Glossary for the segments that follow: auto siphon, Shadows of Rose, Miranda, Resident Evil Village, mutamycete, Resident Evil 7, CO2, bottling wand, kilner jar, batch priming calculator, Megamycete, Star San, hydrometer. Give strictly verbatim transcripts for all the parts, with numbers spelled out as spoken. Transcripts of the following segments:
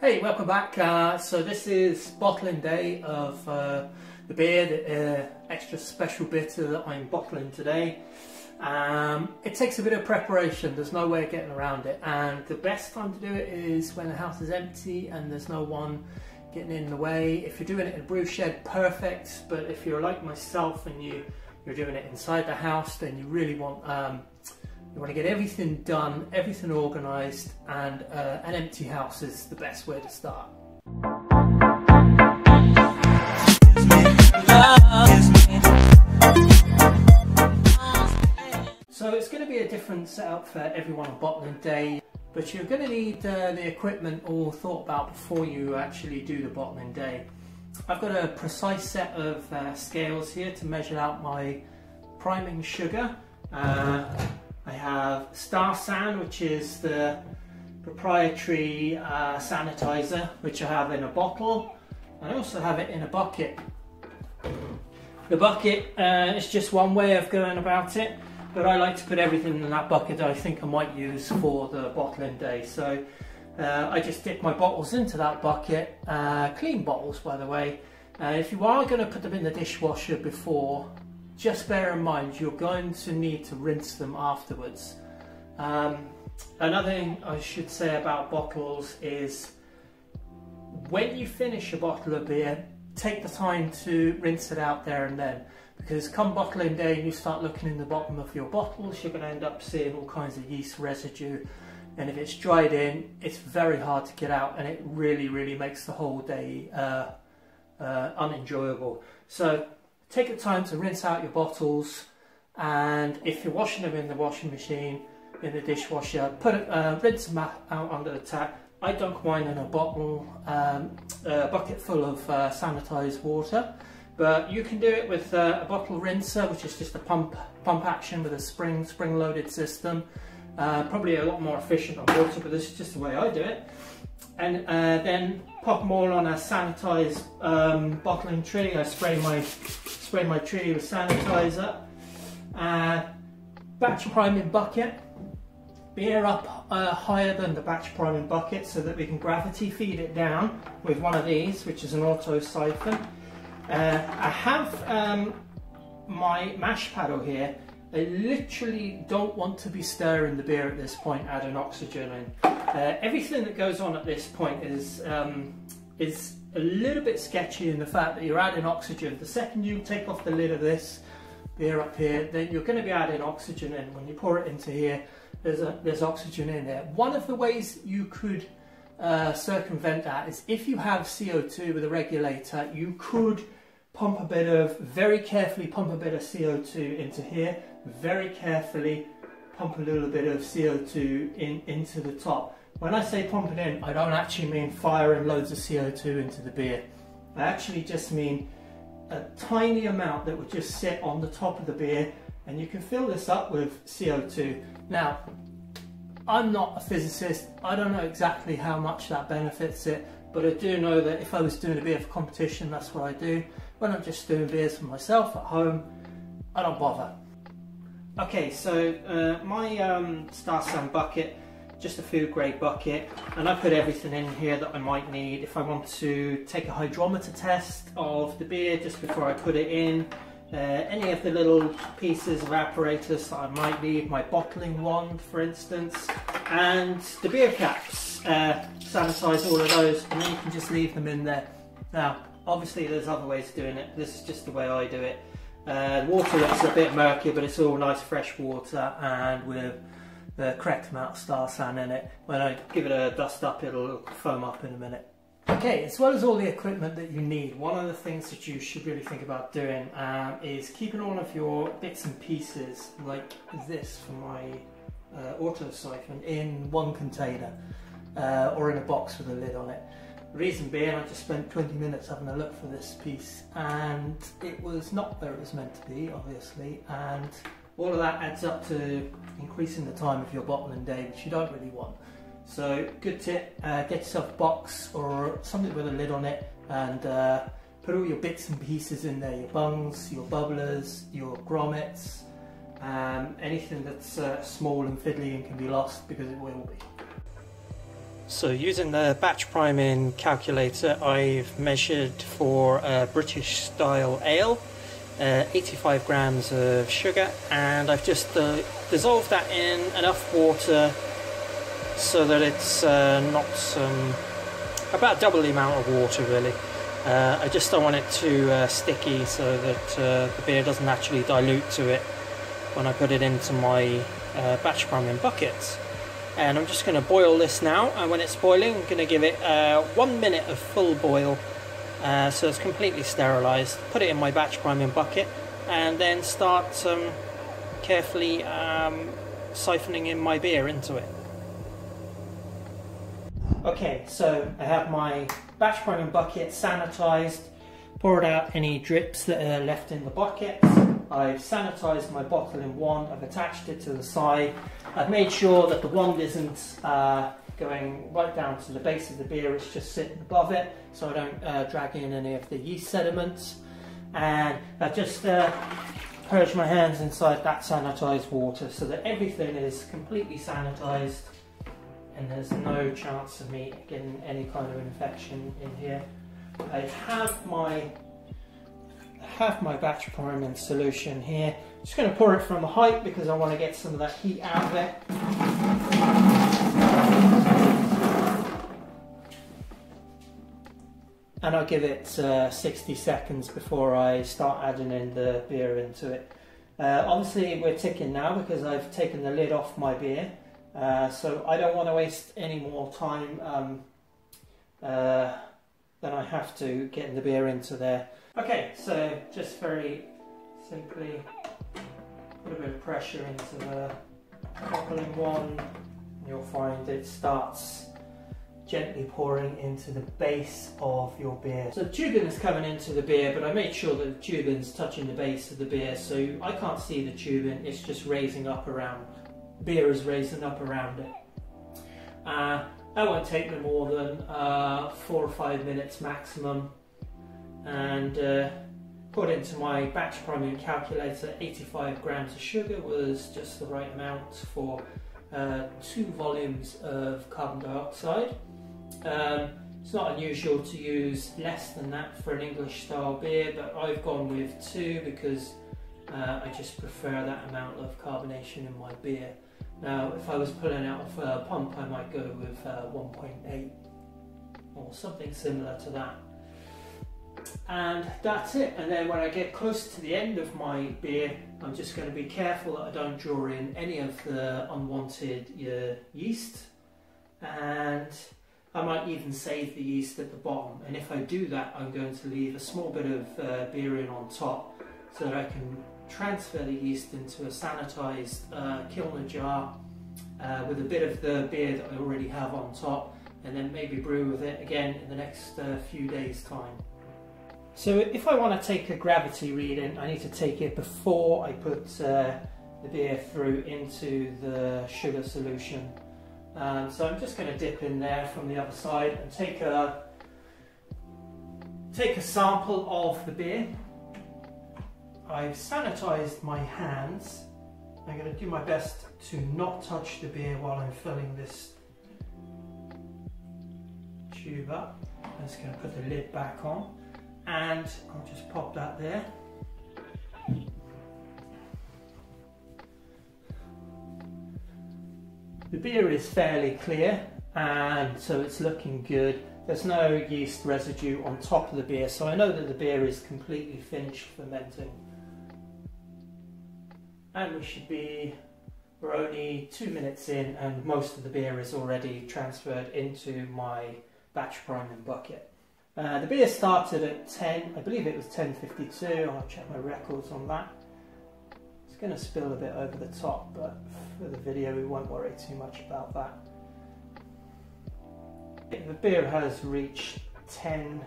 Hey, welcome back. Uh, so this is bottling day of uh, the beer, the uh, extra special bitter that I'm bottling today. Um, it takes a bit of preparation, there's no way of getting around it, and the best time to do it is when the house is empty and there's no one getting in the way. If you're doing it in a brew shed, perfect, but if you're like myself and you, you're doing it inside the house, then you really want um, You want to get everything done, everything organised, and uh, an empty house is the best way to start. So it's going to be a different setup for everyone on bottling day, but you're going to need uh, the equipment all thought about before you actually do the bottling day. I've got a precise set of uh, scales here to measure out my priming sugar. Uh, I have Star San, which is the proprietary uh, sanitizer, which I have in a bottle. I also have it in a bucket. The bucket uh, is just one way of going about it, but I like to put everything in that bucket that I think I might use for the bottling day. So uh, I just dip my bottles into that bucket, uh, clean bottles by the way. Uh, if you are going to put them in the dishwasher before, just bear in mind you're going to need to rinse them afterwards. Um, another thing I should say about bottles is when you finish a bottle of beer, take the time to rinse it out there and then, because come bottling day and you start looking in the bottom of your bottles, you're going to end up seeing all kinds of yeast residue, and if it's dried in, it's very hard to get out, and it really really makes the whole day uh, uh, unenjoyable. So take the time to rinse out your bottles, and if you're washing them in the washing machine, in the dishwasher, put uh, rinse them out under the tap. I dunk mine in a bottle, um, a bucket full of uh, sanitised water, but you can do it with uh, a bottle rinser, which is just a pump pump action with a spring spring loaded system. Uh, probably a lot more efficient on water, but this is just the way I do it. And uh, then pop them all on a sanitised um, bottling tray. I spray my spray my tray with sanitiser. Uh, batch priming bucket. Beer up uh, higher than the batch priming bucket so that we can gravity feed it down with one of these, which is an auto siphon. Uh, I have um, my mash paddle here. I literally don't want to be stirring the beer at this point, adding oxygen in. Uh, everything that goes on at this point is um, is a little bit sketchy in the fact that you're adding oxygen. The second you take off the lid of this beer up here, then you're going to be adding oxygen in. When you pour it into here, there's, a, there's oxygen in there. One of the ways you could uh, circumvent that is if you have C O two with a regulator, you could pump a bit of, very carefully pump a bit of C O two into here, very carefully pump a little bit of C O two in into the top. When I say pump it in, I don't actually mean firing loads of C O two into the beer. I actually just mean a tiny amount that would just sit on the top of the beer, and you can fill this up with C O two. Now, I'm not a physicist, I don't know exactly how much that benefits it, but I do know that if I was doing a beer for competition, that's what I do. When I'm just doing beers for myself at home, I don't bother. Okay, so uh, my um, Star San bucket, just a food grade bucket, and I put everything in here that I might need. If I want to take a hydrometer test of the beer just before I put it in, uh, any of the little pieces of apparatus that I might need, my bottling wand for instance, and the beer caps, uh, sanitize all of those, and then you can just leave them in there. Now, obviously there's other ways of doing it, this is just the way I do it. Uh, water looks a bit murky, but it's all nice fresh water and with the correct amount of Star San in it. When I give it a dust up, it'll foam up in a minute. Okay, as well as all the equipment that you need, one of the things that you should really think about doing um, is keeping all of your bits and pieces, like this for my uh, auto siphon, in one container uh, or in a box with a lid on it. Reason being, I just spent twenty minutes having a look for this piece, and it was not where it was meant to be, obviously, and all of that adds up to increasing the time of your bottling day, which you don't really want. So, good tip, uh, get yourself a box or something with a lid on it, and uh, put all your bits and pieces in there, your bungs, your bubblers, your grommets, um, anything that's uh, small and fiddly and can be lost, because it will be. So using the batch priming calculator, I've measured for a British style ale, uh, eighty-five grams of sugar, and I've just uh, dissolved that in enough water so that it's uh, not um, about double the amount of water really. Uh, I just don't want it too uh, sticky so that uh, the beer doesn't actually dilute to it when I put it into my uh, batch priming buckets. And I'm just going to boil this now, and when it's boiling I'm going to give it uh, one minute of full boil, uh, so it's completely sterilised. Put it in my batch priming bucket and then start um, carefully um, siphoning in my beer into it. Okay, so I have my batch priming bucket sanitised, poured out any drips that are left in the buckets. I've sanitised my bottling wand, I've attached it to the side. I've made sure that the wand isn't uh, going right down to the base of the beer, it's just sitting above it, so I don't uh, drag in any of the yeast sediments. And I've just uh, purged my hands inside that sanitised water so that everything is completely sanitised and there's no chance of me getting any kind of infection in here. I have my have my batch priming solution here. I'm just going to pour it from a height because I want to get some of that heat out of it. And I'll give it uh, sixty seconds before I start adding in the beer into it. Uh, obviously we're ticking now because I've taken the lid off my beer, uh, so I don't want to waste any more time um, uh, than I have to getting the beer into there. Okay, so just very simply put a bit of pressure into the bottling wand and you'll find it starts gently pouring into the base of your beer. So the tubing is coming into the beer, but I made sure that the tubing's touching the base of the beer, so I can't see the tubing, it's just raising up around, beer is raising up around it. Uh, that won't take me more than uh, four or five minutes maximum. And uh, put into my batch priming calculator, eighty-five grams of sugar was just the right amount for uh, two volumes of carbon dioxide. Um, it's not unusual to use less than that for an English style beer, but I've gone with two because uh, I just prefer that amount of carbonation in my beer. Now if I was pulling out of a pump I might go with uh, one point eight or something similar to that. And that's it, and then when I get close to the end of my beer I'm just going to be careful that I don't draw in any of the unwanted uh, yeast, and I might even save the yeast at the bottom, and if I do that I'm going to leave a small bit of uh, beer in on top so that I can transfer the yeast into a sanitised uh, kilner jar uh, with a bit of the beer that I already have on top, and then maybe brew with it again in the next uh, few days time. So if I want to take a gravity reading, I need to take it before I put uh, the beer through into the sugar solution. Um, so I'm just going to dip in there from the other side and take a, take a sample of the beer. I've sanitised my hands. I'm going to do my best to not touch the beer while I'm filling this tube up. I'm just going to put the lid back on. And I'll just pop that there. The beer is fairly clear and so it's looking good. There's no yeast residue on top of the beer, so I know that the beer is completely finished fermenting. And we should be, we're only two minutes in and most of the beer is already transferred into my batch priming bucket. Uh, the beer started at ten, I believe it was ten fifty-two, I'll check my records on that. It's going to spill a bit over the top, but for the video we won't worry too much about that. The beer has reached ten,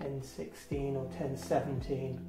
ten sixteen or ten seventeen,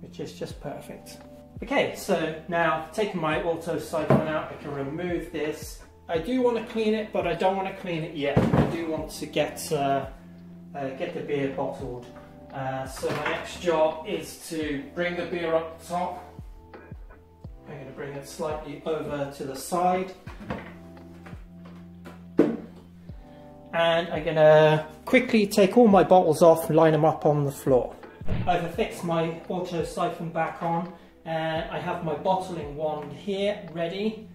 which is just perfect. Okay, so now taking my auto siphon out, I can remove this. I do want to clean it, but I don't want to clean it yet. I do want to get uh, uh, get the beer bottled. Uh, so my next job is to bring the beer up the top. I'm going to bring it slightly over to the side. I'm and I'm gonna quickly take all my bottles off and line them up on the floor. I've affixed my auto siphon back on, and I have my bottling wand here ready,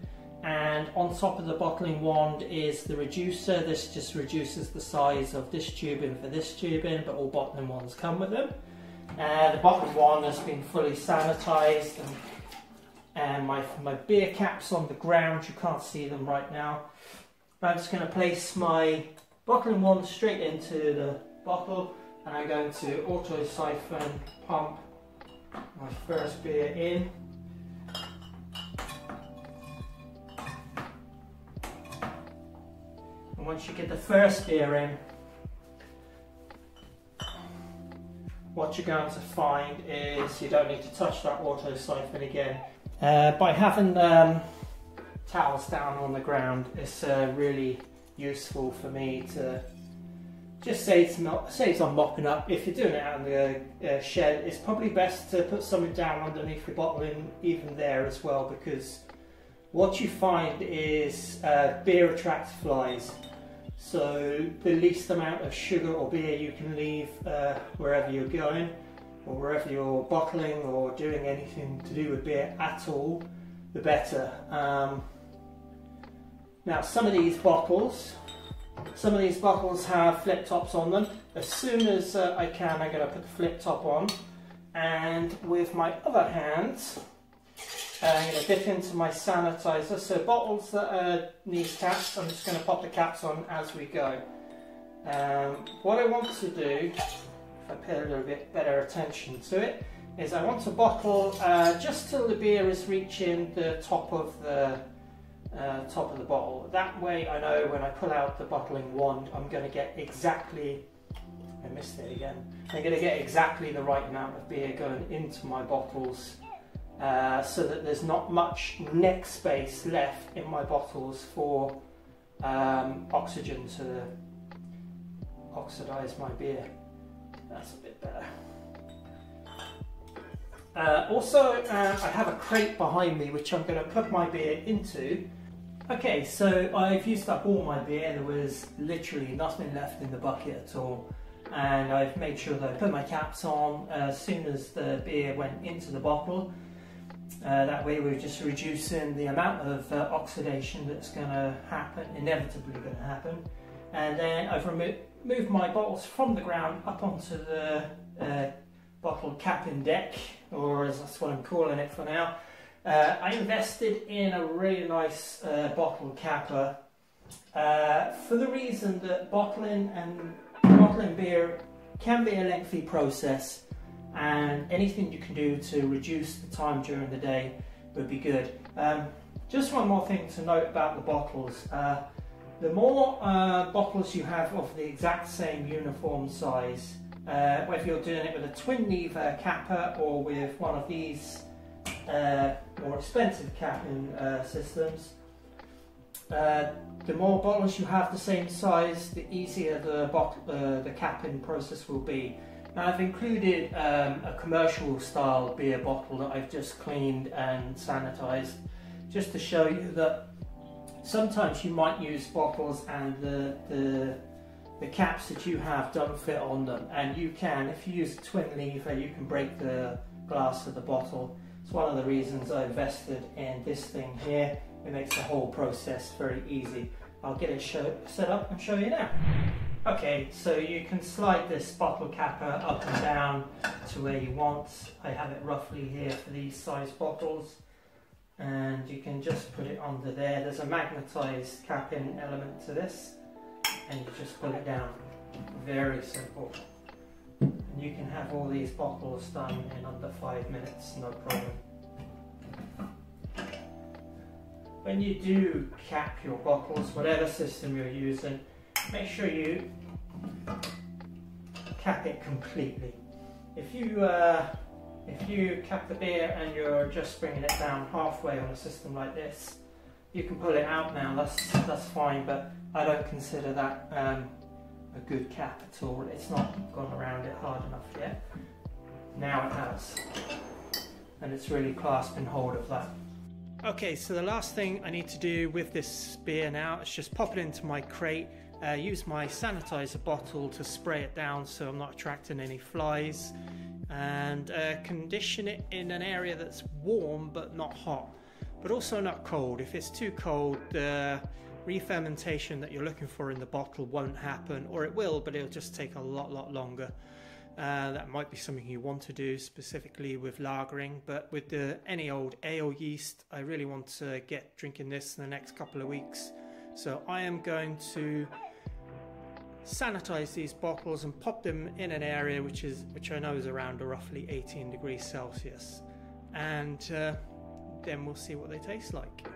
and on top of the bottling wand is the reducer. This just reduces the size of this tubing for this tubing, but all bottling wands come with them. Uh, the bottling wand has been fully sanitized, and, and my, my beer cap's on the ground. You can't see them right now. I'm just going to place my bottling wand straight into the bottle, and I'm going to auto siphon pump my first beer in. And once you get the first beer in, what you're going to find is you don't need to touch that auto siphon again. Uh, by having um, towels down on the ground, it's uh, really useful for me to just saves saves on mopping up. If you're doing it out in the uh, shed, it's probably best to put something down underneath your bottling, even there as well, because what you find is uh, beer attracts flies. So the least amount of sugar or beer you can leave uh, wherever you're going, or wherever you're bottling or doing anything to do with beer at all, the better. Um, now some of these bottles, some of these bottles have flip tops on them. As soon as uh, I can, I'm going to put the flip top on, and with my other hand, I'm going to dip into my sanitizer. So bottles that uh, need caps, I'm just going to pop the caps on as we go. Um, what I want to do, if I pay a little bit better attention to it, is I want to bottle uh, just till the beer is reaching the top of the Uh, top of the bottle. That way I know when I pull out the bottling wand, I'm going to get exactly, I missed it again, I'm going to get exactly the right amount of beer going into my bottles, uh, so that there's not much neck space left in my bottles for um, oxygen to oxidize my beer. That's a bit better. Uh, also uh, I have a crate behind me which I'm going to put my beer into. Okay, so I've used up all my beer. There was literally nothing left in the bucket at all, and I've made sure that I put my caps on as soon as the beer went into the bottle. Uh, that way we're just reducing the amount of uh, oxidation that's going to happen, inevitably going to happen. And then I've remo moved my bottles from the ground up onto the uh, bottle capping deck, or as that's what I'm calling it for now. Uh, I invested in a really nice uh, bottle capper uh, for the reason that bottling and bottling beer can be a lengthy process, and anything you can do to reduce the time during the day would be good. Um, just one more thing to note about the bottles. Uh, the more uh, bottles you have of the exact same uniform size, Uh, whether you're doing it with a twin lever capper or with one of these uh, more expensive capping uh, systems, uh, the more bottles you have the same size, the easier the, uh, the capping process will be. Now I've included um, a commercial style beer bottle that I've just cleaned and sanitized, just to show you that sometimes you might use bottles and the, the The caps that you have don't fit on them, and you can, if you use a twin lever, you can break the glass of the bottle. It's one of the reasons I invested in this thing here. It makes the whole process very easy. I'll get it show, set up and show you now. Okay, so you can slide this bottle capper up and down to where you want. I have it roughly here for these size bottles, and you can just put it under there. There's a magnetized capping element to this, and you just pull it down. Very simple. And you can have all these bottles done in under five minutes, no problem. When you do cap your bottles, whatever system you're using, make sure you cap it completely. If you uh, if you cap the beer and you're just bringing it down halfway on a system like this, you can pull it out now. That's that's fine, but I don't consider that um, a good cap at all. It's not gone around it hard enough yet. Now it has, and it's really clasping hold of that. Okay, so the last thing I need to do with this beer now is just pop it into my crate Uh, use my sanitizer bottle to spray it down so I'm not attracting any flies, and uh, condition it in an area that's warm but not hot, but also not cold. If it's too cold, the uh, re-fermentation that you're looking for in the bottle won't happen, or it will, but it'll just take a lot lot longer. Uh, that might be something you want to do specifically with lagering, but with the, any old ale yeast, I really want to get drinking this in the next couple of weeks. So I am going to sanitize these bottles and pop them in an area which is which I know is around roughly eighteen degrees Celsius, and uh, then we'll see what they taste like.